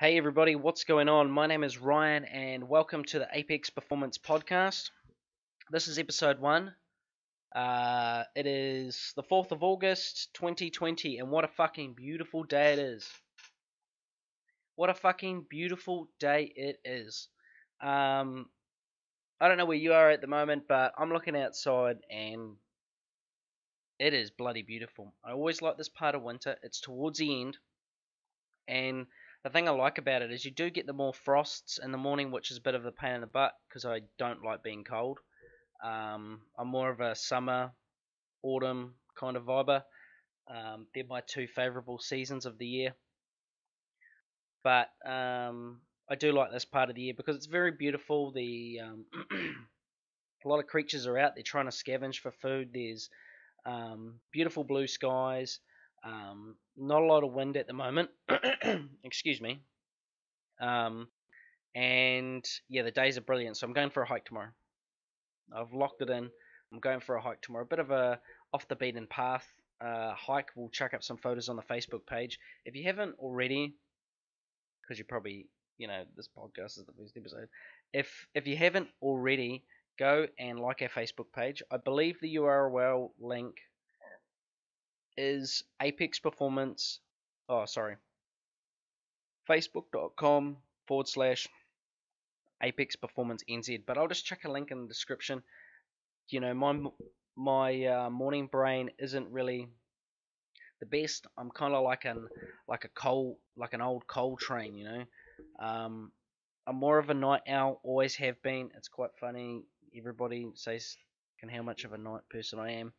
Hey everybody, what's going on? My name is Ryan and welcome to the Apex Performance Podcast. This is episode 1. It is the 4th of August 2020 and what a fucking beautiful day it is. What a fucking beautiful day it is. I don't know where you are at the moment, but I'm looking outside and it is bloody beautiful. I always like this part of winter. It's towards the end and the thing I like about it is you do get the more frosts in the morning, which is a bit of a pain in the butt because I don't like being cold. I'm more of a summer, autumn kind of viber. They're my two favourable seasons of the year. But I do like this part of the year because it's very beautiful. A lot of creatures are out. They're trying to scavenge for food. There's beautiful blue skies. Not a lot of wind at the moment. Excuse me. And yeah, the days are brilliant. So I'm going for a hike tomorrow. I've locked it in. I'm going for a hike tomorrow. A bit of a off the beaten path hike. We'll chuck up some photos on the Facebook page if you haven't already, because you probably, you know, this podcast is the first episode. If you haven't already, go and like our Facebook page. I believe the URL link is facebook.com/ApexPerformanceNZ, but I'll just check a link in the description. You know, my morning brain isn't really the best. I'm kind of like an old coal train, you know. I'm more of a night owl, always have been. It's quite funny. Everybody says how much of a night person I am.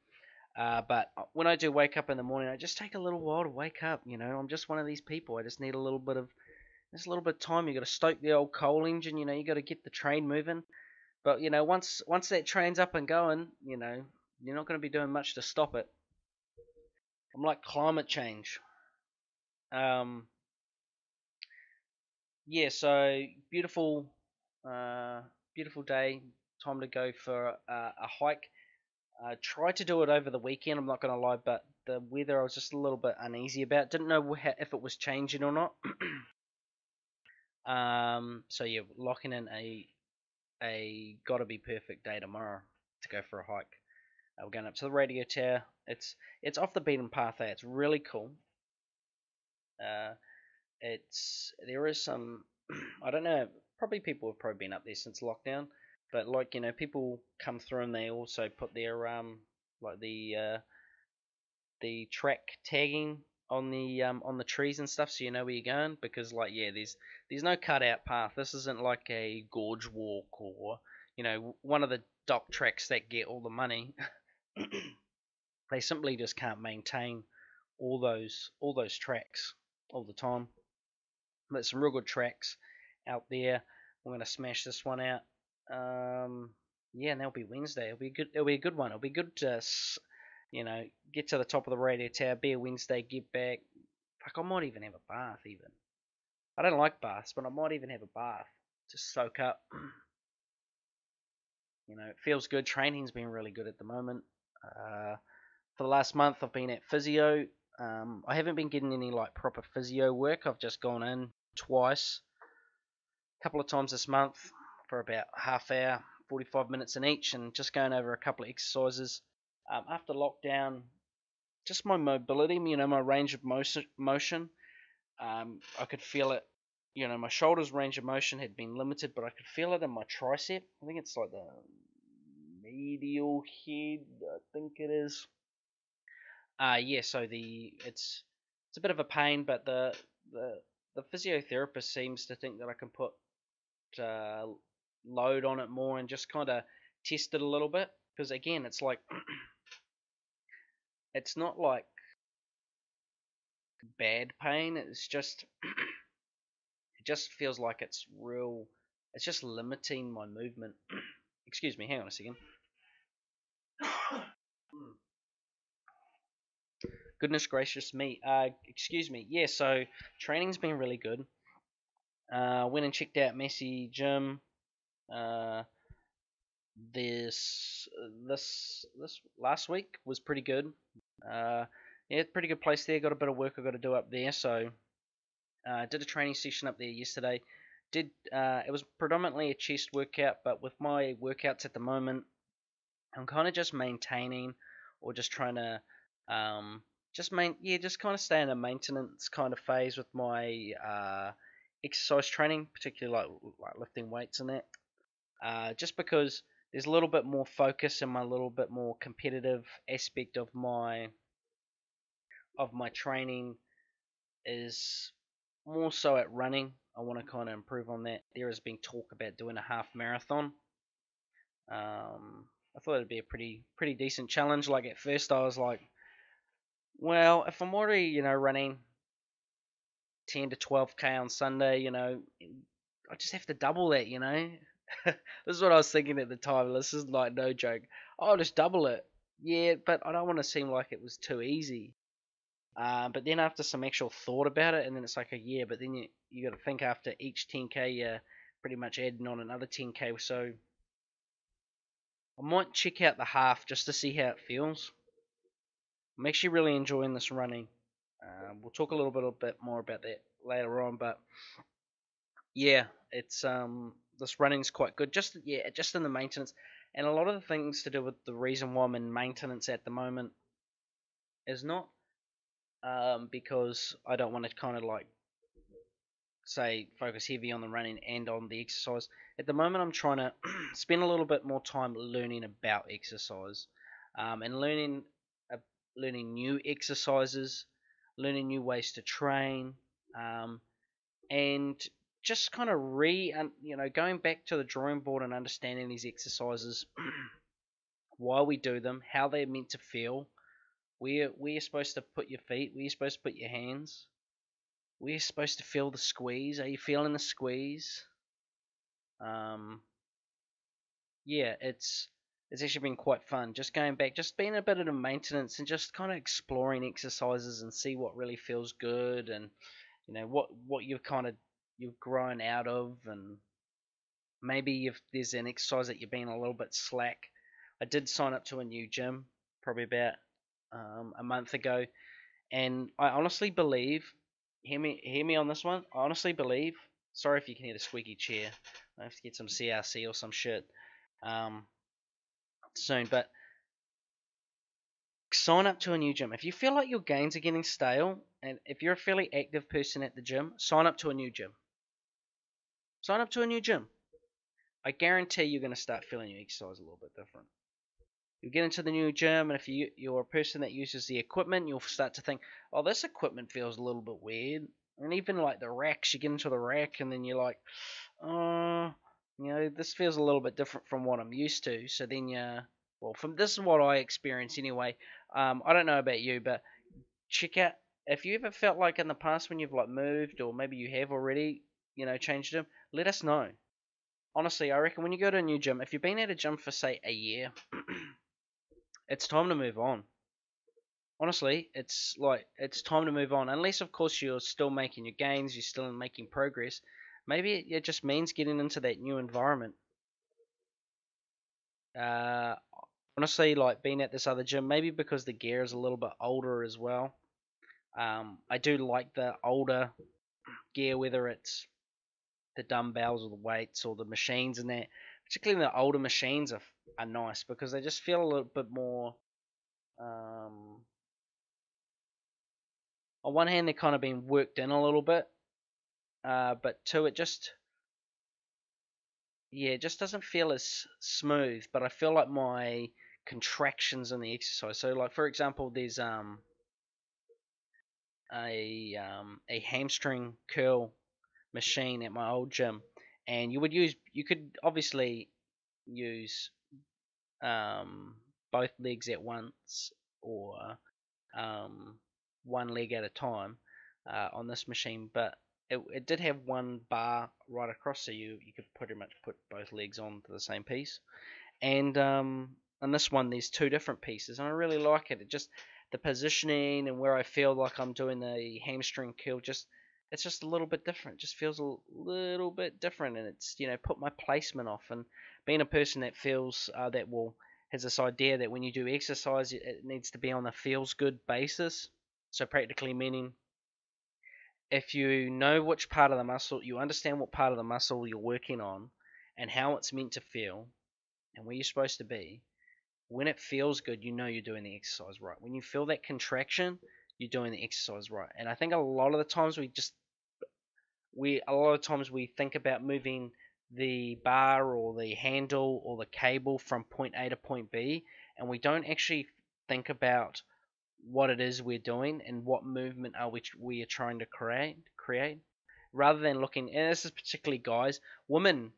But when I do wake up in the morning, I just take a little while to wake up, you know. I'm just one of these people. I just need a little bit of time. You got to stoke the old coal engine, you know. You got to get the train moving. But you know, once that train's up and going, you know, you're not going to be doing much to stop it. I'm like climate change. Yeah. So beautiful, beautiful day. Time to go for a hike. I tried to do it over the weekend, I'm not going to lie, but the weather I was just a little bit uneasy about. Didn't know if it was changing or not. So yeah, locking in a gotta be perfect day tomorrow to go for a hike. We're going up to the radio tower. It's off the beaten path there. It's really cool. There is some, I don't know, probably people have probably been up there since lockdown. But like, you know, people come through and they also put their the track tagging on the trees and stuff, so you know where you're going, because like, yeah, there's no cutout path. This isn't like a gorge walk or, you know, one of the dock tracks that get all the money. They simply just can't maintain all those tracks all the time. But some real good tracks out there. We're gonna smash this one out. Yeah, and that'll be Wednesday. It'll be a good one. It'll be good to, you know, get to the top of the radio tower, be a Wednesday, get back. Fuck, I might even have a bath even. I don't like baths, but I might even have a bath to soak up. You know, it feels good. Training's been really good at the moment. For the last month, I've been at physio. I haven't been getting any like proper physio work. I've just gone in twice, a couple of times this month, for about half hour, 45 minutes in each, and just going over a couple of exercises. After lockdown, just my mobility, you know, my range of motion, I could feel it, you know, my shoulders range of motion had been limited, but I could feel it in my tricep. I think it's like the medial head, I think it is. Yeah, so it's a bit of a pain, but the physiotherapist seems to think that I can put load on it more and just kind of test it a little bit, because again it's like it's not like bad pain, it's just it just feels like it's real, it's just limiting my movement. Excuse me, hang on a second. Goodness gracious me. Excuse me. Yeah, so training's been really good. Went and checked out Messi Gym. This last week was pretty good. Yeah, pretty good place there. Got a bit of work I got to do up there, so Did a training session up there yesterday. It was predominantly a chest workout, but with my workouts at the moment, I'm kind of just maintaining or just trying to just kind of stay in a maintenance kind of phase with my exercise training, particularly like lifting weights and that. Just because there's a little bit more focus and my little bit more competitive aspect of my training is more so at running. I want to kind of improve on that. There has been talk about doing a half marathon. I thought it'd be a pretty decent challenge. Like at first, I was like, well, if I'm already running 10 to 12k on Sunday, I just have to double that, This is what I was thinking at the time. This is like no joke. I'll just double it. Yeah, but I don't want to seem like it was too easy. But then after some actual thought about it, and then it's like, yeah, but then you got to think after each 10k, you're pretty much adding on another 10k. So I might check out the half just to see how it feels. I'm actually really enjoying this running. We'll talk a bit more about that later on, but yeah, it's this running's quite good. Just in the maintenance, and a lot of the things to do with the reason why I'm in maintenance at the moment is not because I don't want to kind of like say focus heavy on the running and on the exercise. At the moment, I'm trying to spend a little bit more time learning about exercise, and learning new exercises, learning new ways to train, and just kind of going back to the drawing board and understanding these exercises, why we do them, how they're meant to feel. Where you're supposed to put your feet, where you're supposed to put your hands, where you're supposed to feel the squeeze. Are you feeling the squeeze? Yeah, it's actually been quite fun. Just going back, just being a bit of maintenance and just kind of exploring exercises and see what really feels good and what you've grown out of, and maybe if there's an exercise that you've been a little bit slack. I did sign up to a new gym probably about a month ago, and I honestly believe, hear me on this one, I honestly believe, sorry if you can hear the squeaky chair, I have to get some CRC or some shit soon, but sign up to a new gym. If you feel like your gains are getting stale, and if you're a fairly active person at the gym, sign up to a new gym. Sign up to a new gym. I guarantee you're going to start feeling your exercise a little bit different. You get into the new gym, and if you're a person that uses the equipment, you'll start to think, oh, this equipment feels a little bit weird. And even like the racks, you get into the rack, and then you're like, oh, this feels a little bit different from what I'm used to. So then this is what I experience anyway. I don't know about you, but check out, if you ever felt like in the past when you've like moved, or maybe you have already, changed them, let us know. Honestly, I reckon when you go to a new gym, if you've been at a gym for say a year, it's time to move on. Honestly, it's time to move on. Unless, of course, you're still making your gains, you're still making progress. Maybe it just means getting into that new environment. Honestly, like being at this other gym, maybe because the gear is a little bit older as well. I do like the older gear, whether it's the dumbbells or the weights or the machines and that. Particularly the older machines are nice because they just feel a little bit more, on one hand they're kind of being worked in a little bit, but two, it just doesn't feel as smooth, but I feel like my contractions in the exercise, so like for example there's a hamstring curl machine at my old gym. And you could obviously use both legs at once or one leg at a time on this machine. But it did have one bar right across, so you could pretty much put both legs onto the same piece. And on this one, there's two different pieces, and I really like it. It just, the positioning and where I feel like I'm doing the hamstring curl, it's just a little bit different. Just feels a little bit different, and it's put my placement off. And being a person that feels has this idea that when you do exercise, it needs to be on a feels good basis. So practically meaning if you know which part of the muscle, you understand what part of the muscle you're working on and how it's meant to feel and where you're supposed to be, when it feels good, you know you're doing the exercise right. When you feel that contraction, you're doing the exercise right. And I think a lot of the times we think about moving the bar or the handle or the cable from point A to point B, and we don't actually think about what it is we're doing and what movement are we are trying to create, rather than looking. And this is particularly guys. Women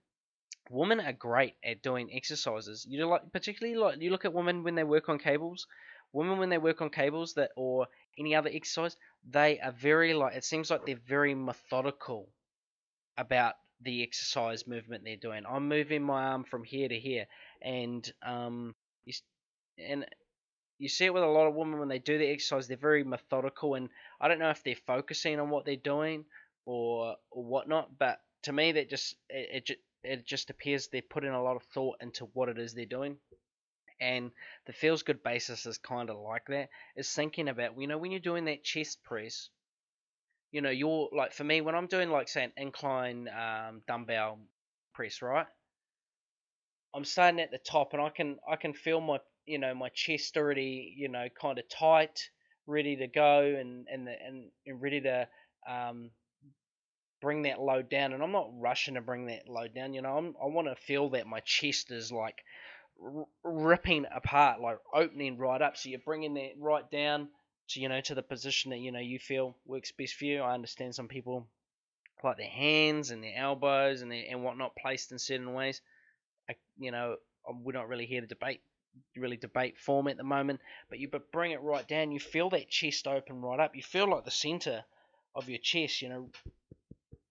are great at doing exercises. You look at women when they work on cables. Women when they work on cables that or any other exercise, they are very it seems like they're very methodical about the exercise movement they're doing. I'm moving my arm from here to here, and you see it with a lot of women when they do the exercise. They're very methodical, and I don't know if they're focusing on what they're doing or whatnot. But to me, that just appears they're putting a lot of thought into what it is they're doing. And the feels good basis is kind of like that. It's thinking about, when you're doing that chest press, you're for me, when I'm doing say an incline dumbbell press, right? I'm starting at the top, and I can feel my my chest already kind of tight, ready to go, and ready to bring that load down. And I'm not rushing to bring that load down. I want to feel that my chest is ripping apart, opening right up. So you're bringing that right down to to the position that you feel works best for you. I understand some people like their hands and their elbows and whatnot placed in certain ways. We're not really here to debate form at the moment, but bring it right down. You feel that chest open right up. You feel the center of your chest,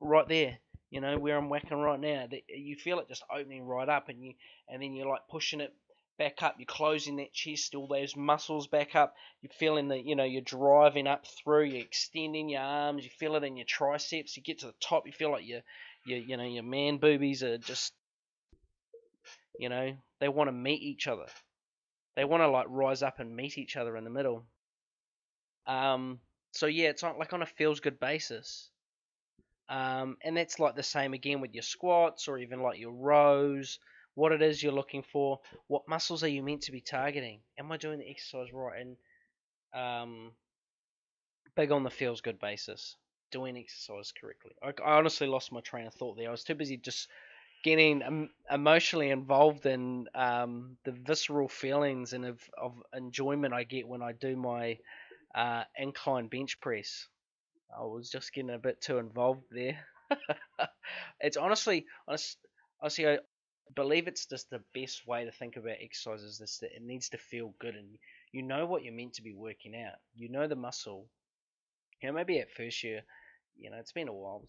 right there, where I'm whacking right now. You feel it just opening right up, and then you're pushing it back up. You're closing that chest, all those muscles back up. You're feeling that you're driving up through. You're extending your arms. You feel it in your triceps. You get to the top. You feel like your man boobies are just they want to meet each other. They want to rise up and meet each other in the middle. So yeah, it's not on a feels good basis. And that's the same again with your squats or even your rows. What it is you're looking for. What muscles are you meant to be targeting? Am I doing the exercise right? And big on the feels good basis. Doing exercise correctly. I honestly lost my train of thought there. I was too busy just getting emotionally involved in the visceral feelings and of enjoyment I get when I do my incline bench press. I was just getting a bit too involved there. It's honestly, I believe it's just the best way to think about exercises. Is that it needs to feel good, and what you're meant to be working out. The muscle. Maybe at first year, it's been a while.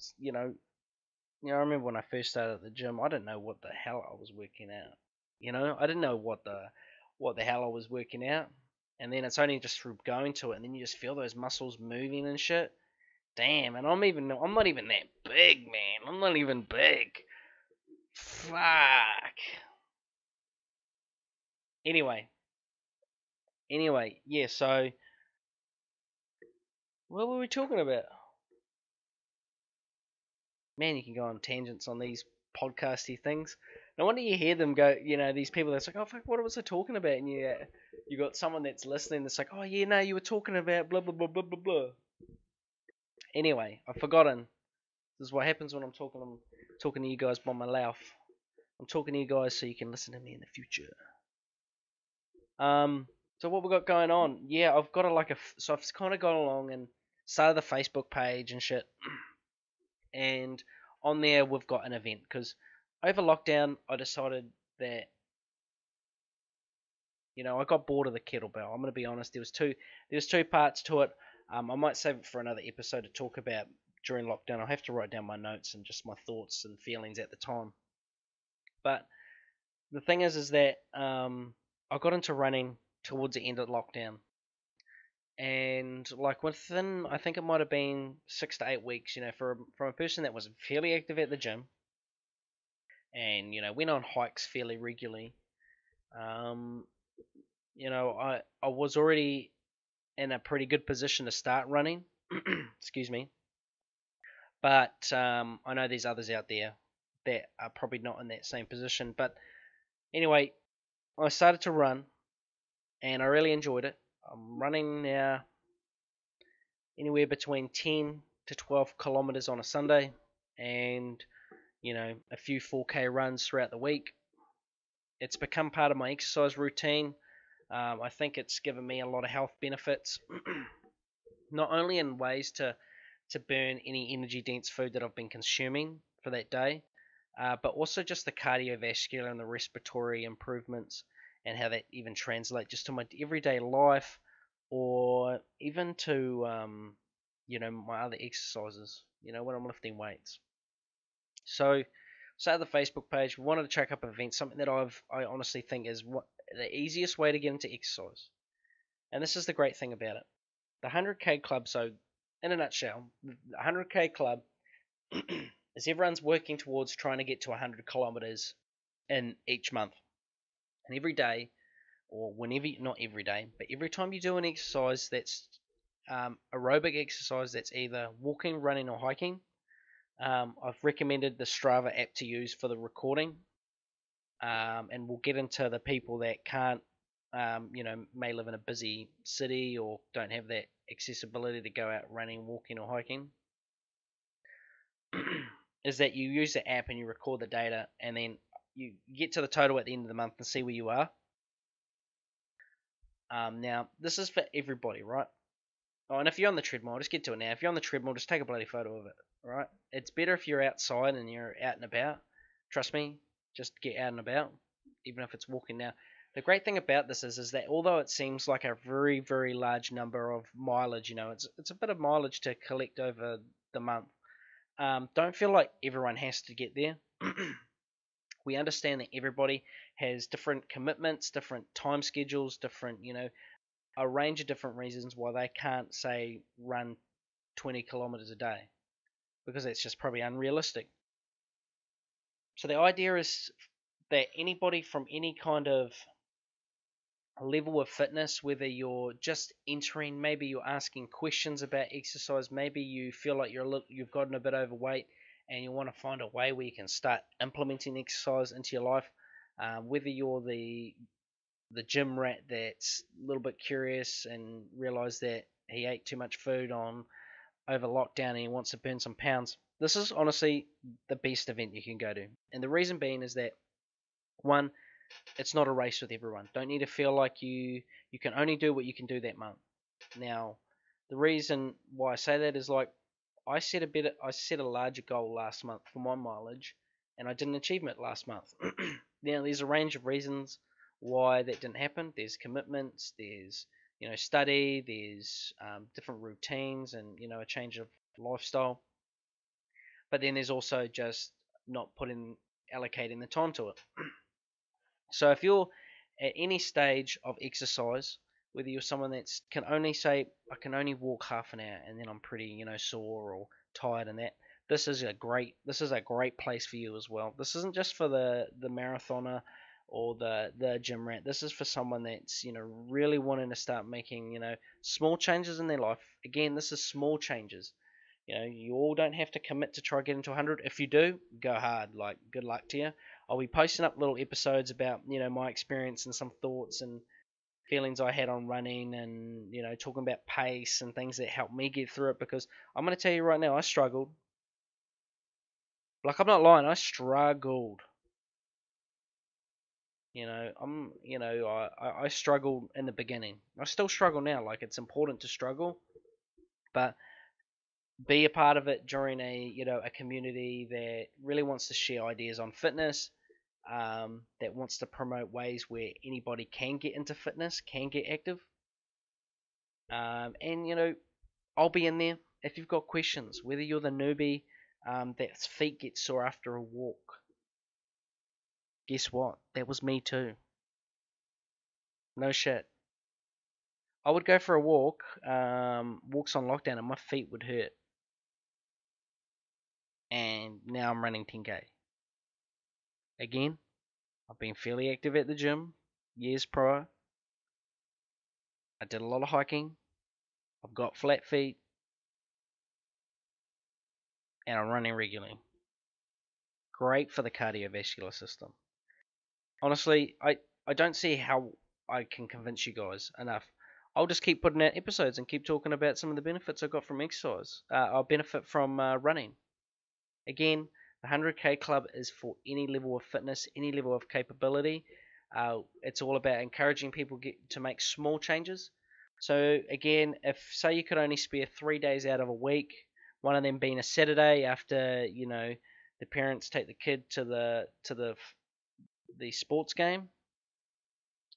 I remember when I first started at the gym, I didn't know what the hell I was working out. I didn't know what the hell I was working out. And then it's only just through going to it, and then you just feel those muscles moving and shit. Damn, and I'm not even that big, man. I'm not even big. Fuck. Anyway, yeah, so what were we talking about? Man, you can go on tangents on these podcasty things. No wonder you hear them go, these people that's oh, fuck, what was I talking about? And you got someone that's listening that's oh, yeah, no, you were talking about blah, blah, blah, blah, blah, blah. Anyway, I've forgotten. This is what happens when I'm talking to you guys by my mouth. I'm talking to you guys so you can listen to me in the future. So what we got going on? Yeah, I've got so I've kind of gone along and started the Facebook page and shit. And on there, we've got an event, because over lockdown, I decided that, I got bored of the kettlebell. I'm going to be honest, there was two parts to it. I might save it for another episode to talk about during lockdown. I'll have to write down my notes and just my thoughts and feelings at the time. But the thing is that I got into running towards the end of lockdown. And within, I think it might have been 6 to 8 weeks, from a person that was fairly active at the gym and, went on hikes fairly regularly, I was already in a pretty good position to start running, excuse me, But I know there's others out there that are probably not in that same position. But anyway, I started to run, and I really enjoyed it. I'm running now anywhere between 10 to 12 kilometers on a Sunday, and, you know, a few 4K runs throughout the week. It's become part of my exercise routine. I think it's given me a lot of health benefits, not only in ways to burn any energy-dense food that I've been consuming for that day, but also just the cardiovascular and the respiratory improvements, and how that even translates just to my everyday life, or even to, you know, my other exercises, you know, when I'm lifting weights. So, started the Facebook page. We wanted to check up events, something that I honestly think is the easiest way to get into exercise. And this is the great thing about it. The 100k club, so in a nutshell, the 100k club is everyone's working towards trying to get to 100 kilometers in each month. And every day, or whenever, not every day, but every time you do an exercise that's aerobic exercise, that's either walking, running, or hiking, I've recommended the Strava app to use for the recording. And we'll get into the people that can't, you know, may live in a busy city or don't have that accessibility to go out running, walking, or hiking, is that you use the app and you record the data, and then you get to the total at the end of the month and see where you are. Now, this is for everybody, right? Oh, and if you're on the treadmill, just get to it now. If you're on the treadmill, just take a bloody photo of it, right? It's better if you're outside and you're out and about. Trust me, just get out and about, even if it's walking now. The great thing about this is that although it seems like a very, very large number of mileage, you know, it's a bit of mileage to collect over the month. Don't feel like everyone has to get there. We understand that everybody has different commitments, different time schedules, different, you know, a range of different reasons why they can't, say, run 20 kilometers a day, because that's just probably unrealistic. So the idea is that anybody from any kind of level of fitness, whether you're just entering, maybe you're asking questions about exercise, maybe you feel like you've gotten a bit overweight, and you want to find a way where you can start implementing exercise into your life, whether you're the gym rat that's a little bit curious and realize that he ate too much food on over lockdown and he wants to burn some pounds. This is honestly the best event you can go to. And the reason being is that, one, it's not a race with everyone. Don't need to feel like you can only do what you can do that month. Now, the reason why I say that is, like, I set a larger goal last month for my mileage, and I didn't achieve it last month. Now, there's a range of reasons why that didn't happen. There's commitments, there's, you know, study, there's different routines, and, you know, a change of lifestyle. But then there's also just not allocating the time to it. So if you're at any stage of exercise, whether you're someone that's can only say, I can only walk half an hour and then I'm pretty, you know, sore or tired and that, this is a great place for you as well. This isn't just for the marathoner or the gym rat. This is for someone that's, you know, really wanting to start making, you know, small changes in their life. Again, this is small changes. You know, you all don't have to commit to try getting to 100. If you do, go hard. Like, good luck to you. I'll be posting up little episodes about, you know, my experience and some thoughts and feelings I had on running, and, you know, talking about pace and things that helped me get through it, because I'm going to tell you right now, I struggled. Like, I'm not lying, I struggled. You know, I struggled in the beginning. I still struggle now. Like, it's important to struggle, but be a part of it during a community that really wants to share ideas on fitness, that wants to promote ways where anybody can get into fitness, can get active. And, you know, I'll be in there if you've got questions, whether you're the newbie that's feet get sore after a walk. Guess what? That was me too. No shit. I would go for a walk, walks on lockdown, and my feet would hurt. And now I'm running 10K. Again, I've been fairly active at the gym years prior. I did a lot of hiking. I've got flat feet. and are running regularly. Great for the cardiovascular system. Honestly, I don't see how I can convince you guys enough. I'll just keep putting out episodes and keep talking about some of the benefits I got from exercise. I'll benefit from running. Again, the 100k club is for any level of fitness, any level of capability. It's all about encouraging people to make small changes. So again, if say you could only spare 3 days out of a week, one of them being a Saturday after, you know, the parents take the kid to the sports game.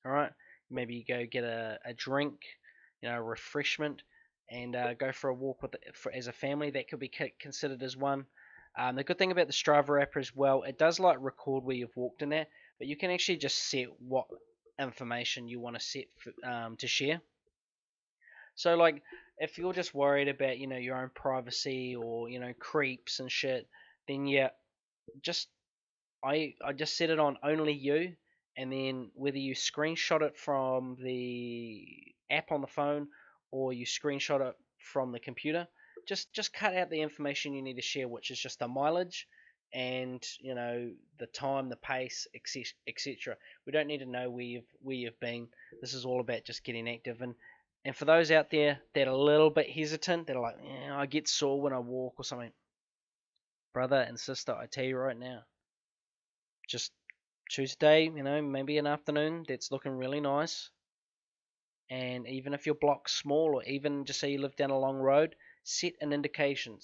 All right, maybe you go get a drink, you know, refreshment, and go for a walk as a family. That could be considered as one. The good thing about the Strava app as well, it does like record where you've walked in there, but you can actually just set what information you want to set to share. So like, if you're just worried about, you know, your own privacy or, you know, creeps and shit, then yeah, just I just set it on only you, and then whether you screenshot it from the app on the phone or you screenshot it from the computer, just cut out the information you need to share, which is just the mileage and, you know, the time, the pace, etc. We don't need to know where you've been. This is all about just getting active. And for those out there that are a little bit hesitant, that are like, yeah, I get sore when I walk or something, brother and sister, I tell you right now, just choose a day, you know, maybe an afternoon that's looking really nice. And even if your block's small, or even just say you live down a long road, set an indication,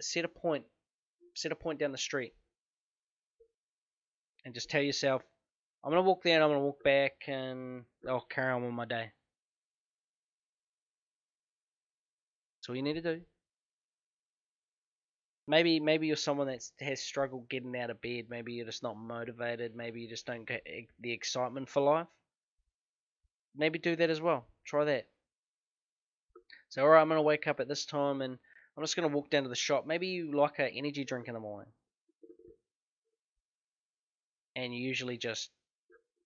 set a point down the street, and just tell yourself, I'm gonna walk there and I'm gonna walk back, and I'll carry on with my day. That's all you need to do. Maybe you're someone that has struggled getting out of bed. Maybe you're just not motivated. Maybe you just don't get the excitement for life. Maybe do that as well. Try that. So, all right, I'm going to wake up at this time and I'm just going to walk down to the shop. Maybe you like an energy drink in the morning. And you usually just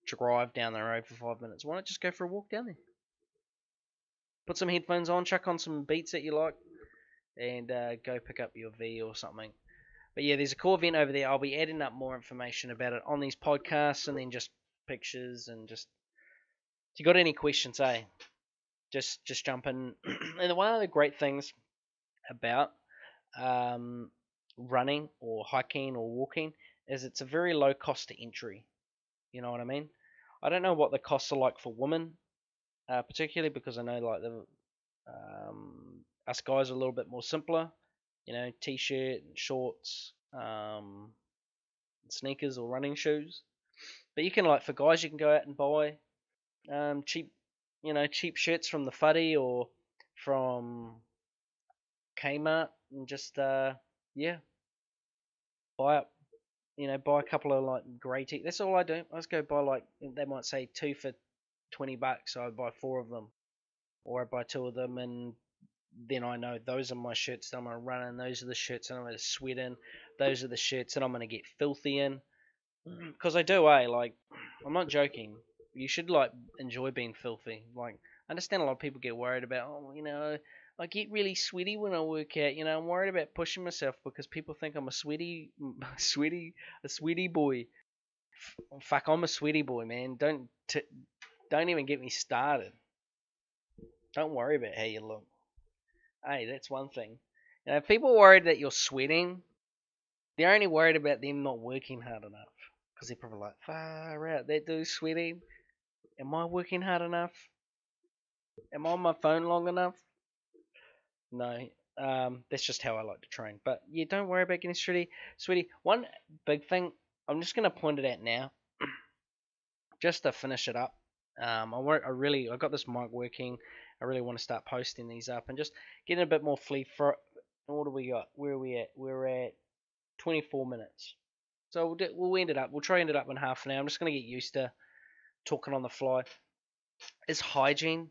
drive down the road for 5 minutes. Why not just go for a walk down there? Put some headphones on, chuck on some beats that you like, and go pick up your V or something. But yeah, there's a cool event over there. I'll be adding up more information about it on these podcasts, and then just pictures, and just if you got any questions, hey, just jump in. And one of the great things about running or hiking or walking is it's a very low cost to entry. You know what I mean? I don't know what the costs are like for women, particularly because I know like the us guys are a little bit more simpler, you know, t-shirt and shorts, sneakers or running shoes. But you can, like, for guys, you can go out and buy cheap shirts from the Fuddy or from Kmart, and just buy a couple of like grey tee. That's all I do. I just go buy, like, they might say 2 for $20, so I buy 4 of them, or I buy 2 of them, and then I know those are my shirts that I'm going to run in, those are the shirts that I'm going to sweat in, those are the shirts that I'm going to get filthy in. Because I do, like, I'm not joking. You should, like, enjoy being filthy. Like, I understand a lot of people get worried about, oh, you know, I get really sweaty when I work out, you know, I'm worried about pushing myself because people think I'm a sweaty boy. Fuck, I'm a sweaty boy, man. Don't even get me started. Don't worry about how you look. Hey, that's one thing. You know, if people are worried that you're sweating, they're only worried about them not working hard enough. Because they're probably like, far out, that dude's sweating. Am I working hard enough? Am I on my phone long enough? No, that's just how I like to train. But yeah, don't worry about getting sweaty. One big thing, I'm just going to point it out now, just to finish it up. I got this mic working. I really want to start posting these up and just getting a bit more flea for. What do we got? Where are we at? We're at 24 minutes. So we'll end it up. We'll try and end it up in half an hour. I'm just going to get used to talking on the fly. It's hygiene.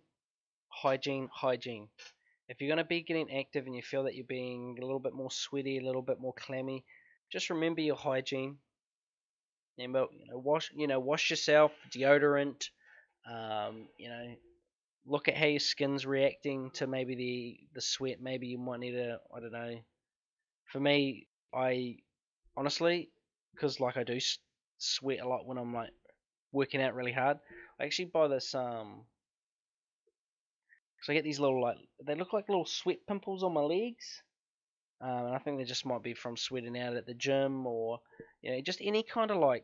If you're going to be getting active and you feel that you're being a little bit more sweaty, a little bit more clammy, just remember your hygiene. And, you know, wash yourself, deodorant. You know, look at how your skin's reacting to maybe the sweat. Maybe you might need to, I don't know, for me, I honestly, because like I do sweat a lot when I'm like working out really hard, I actually buy this because I get these little, like, they look like little sweat pimples on my legs, and I think they just might be from sweating out at the gym, or you know, just any kind of like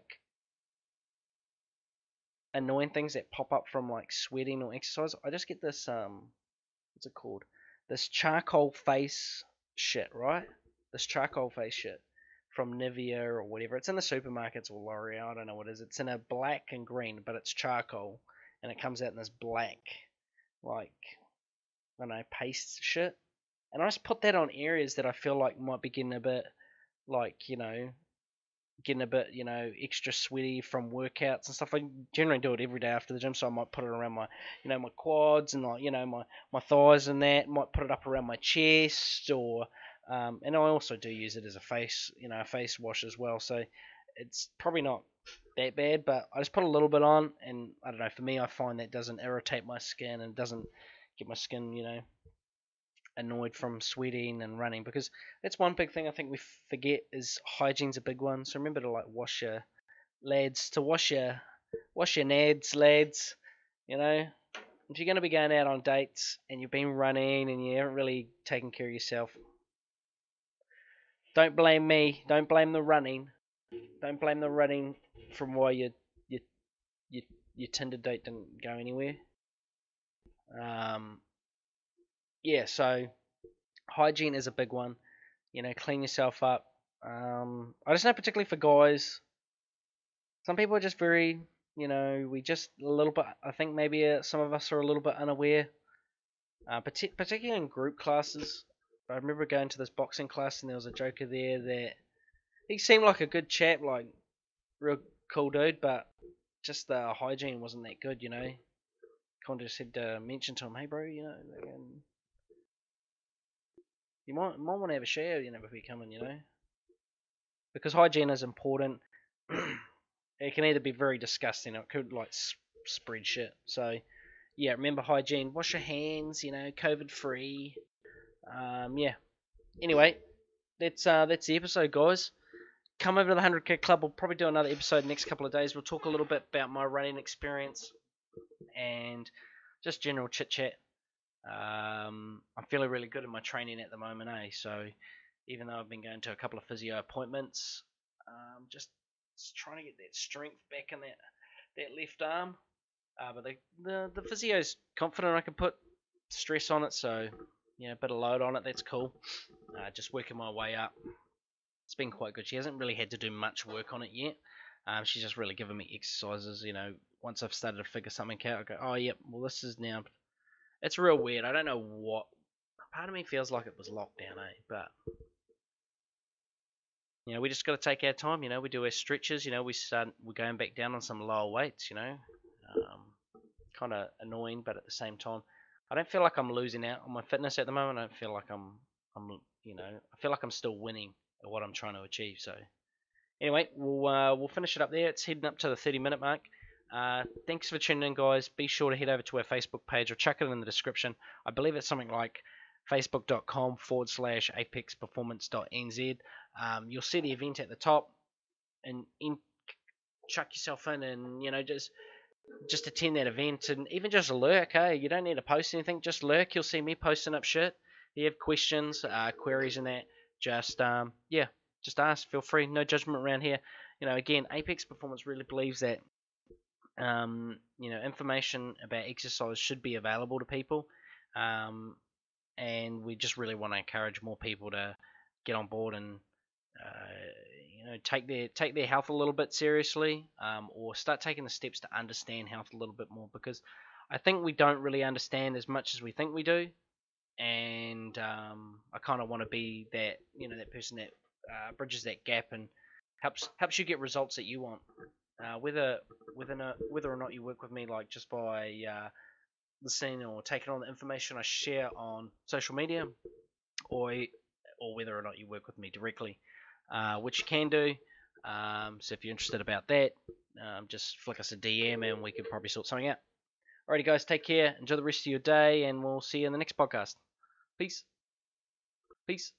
annoying things that pop up from like sweating or exercise. I just get this what's it called, this charcoal face shit, right? This charcoal face shit from Nivea or whatever. It's in the supermarkets, or L'Oreal, I don't know what it is. It's in a black and green, but it's charcoal, and it comes out in this black, like, I don't know, paste shit. And I just put that on areas that I feel like might be getting a bit, like, you know, getting a bit, you know, extra sweaty from workouts and stuff. I generally do it every day after the gym, so I might put it around my, you know, my quads and, like, you know, my thighs and that. Might put it up around my chest, or and I also do use it as a face, you know, a face wash as well, so it's probably not that bad, but I just put a little bit on, and I don't know, for me, I find that doesn't irritate my skin and doesn't get my skin, you know, annoyed from sweating and running, because that's one big thing I think we forget is hygiene's a big one. So remember to, like, wash your lads, to wash your nads, lads, you know. If you're going to be going out on dates and you've been running and you haven't really taken care of yourself, don't blame me. Don't blame the running. Don't blame the running from why your Tinder date didn't go anywhere. Yeah, so hygiene is a big one. You know, clean yourself up. I just know particularly for guys, some people are just very, you know, we just a little bit, I think maybe some of us are a little bit unaware, particularly in group classes. I remember going to this boxing class and there was a joker there that he seemed like a good chap, like real cool dude, but just the hygiene wasn't that good, you know. Kind of just had to mention to him, hey bro, you know, you might want to have a shower, you know, if you're coming, you know. Because hygiene is important. It can either be very disgusting or it could, like, spread shit. So, yeah, remember hygiene. Wash your hands, you know, COVID-free. Yeah. Anyway, that's the episode, guys. Come over to the 100k club. We'll probably do another episode in the next couple of days. We'll talk a little bit about my running experience and just general chit chat. I'm feeling really good in my training at the moment, eh? So even though I've been going to a couple of physio appointments, just trying to get that strength back in that left arm. But the physio's confident I can put stress on it, so you know, a bit of load on it, that's cool. Just working my way up. It's been quite good. She hasn't really had to do much work on it yet. She's just really given me exercises, you know. Once I've started to figure something out, I go, oh, yep, well, this is now... It's real weird. I don't know what... Part of me feels like it was lockdown, eh? But, you know, we just got to take our time, you know. We do our stretches, you know. We're going back down on some lower weights, you know. Kind of annoying, but at the same time, I don't feel like I'm losing out on my fitness at the moment. I don't feel like I'm you know, I feel like I'm still winning at what I'm trying to achieve. So, anyway, we'll finish it up there. It's heading up to the 30-minute mark. Thanks for tuning in, guys. Be sure to head over to our Facebook page or chuck it in the description. I believe it's something like facebook.com/apexperformance.nz. You'll see the event at the top, and chuck yourself in, and you know, just attend that event, and even just lurk. Hey, you don't need to post anything, just lurk. You'll see me posting up shit. If you have questions, queries and that, just ask, feel free, no judgment around here, you know. Again, Apex Performance really believes that you know, information about exercise should be available to people, and we just really want to encourage more people to get on board and you know, take their health a little bit seriously, or start taking the steps to understand health a little bit more, because I think we don't really understand as much as we think we do, and I kind of want to be that, you know, that person that bridges that gap and helps you get results that you want. Whether or not you work with me, like, just by listening or taking on the information I share on social media, or whether or not you work with me directly, which you can do. So if you're interested about that, just flick us a DM and we could probably sort something out. Alrighty, guys, take care. Enjoy the rest of your day, and we'll see you in the next podcast. Peace. Peace.